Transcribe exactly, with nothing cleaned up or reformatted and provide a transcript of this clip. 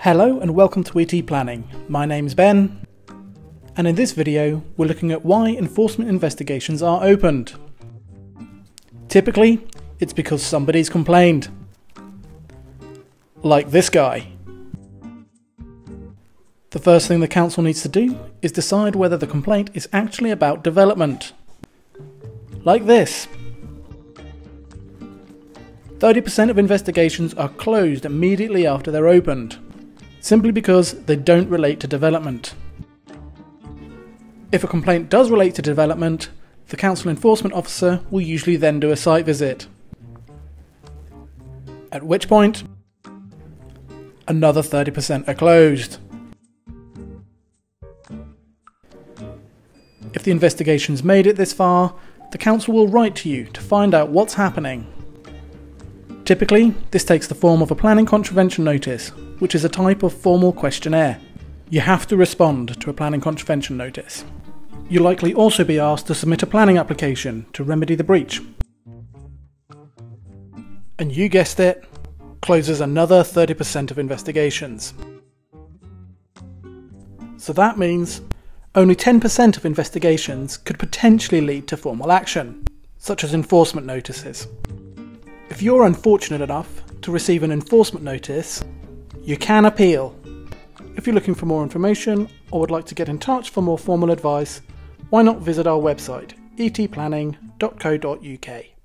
Hello and welcome to E T Planning. My name's Ben, and in this video we're looking at why enforcement investigations are opened. Typically, it's because somebody's complained. Like this guy. The first thing the council needs to do is decide whether the complaint is actually about development. Like this. thirty percent of investigations are closed immediately after they're opened, simply because they don't relate to development. If a complaint does relate to development, the council enforcement officer will usually then do a site visit. At which point, another thirty percent are closed. If the investigation's made it this far, the council will write to you to find out what's happening. Typically, this takes the form of a planning contravention notice, which is a type of formal questionnaire. You have to respond to a planning contravention notice. You'll likely also be asked to submit a planning application to remedy the breach. And you guessed it, closes another thirty percent of investigations. So that means only ten percent of investigations could potentially lead to formal action, such as enforcement notices. If you're unfortunate enough to receive an enforcement notice, you can appeal. If you're looking for more information or would like to get in touch for more formal advice, why not visit our website, e t planning dot co dot u k.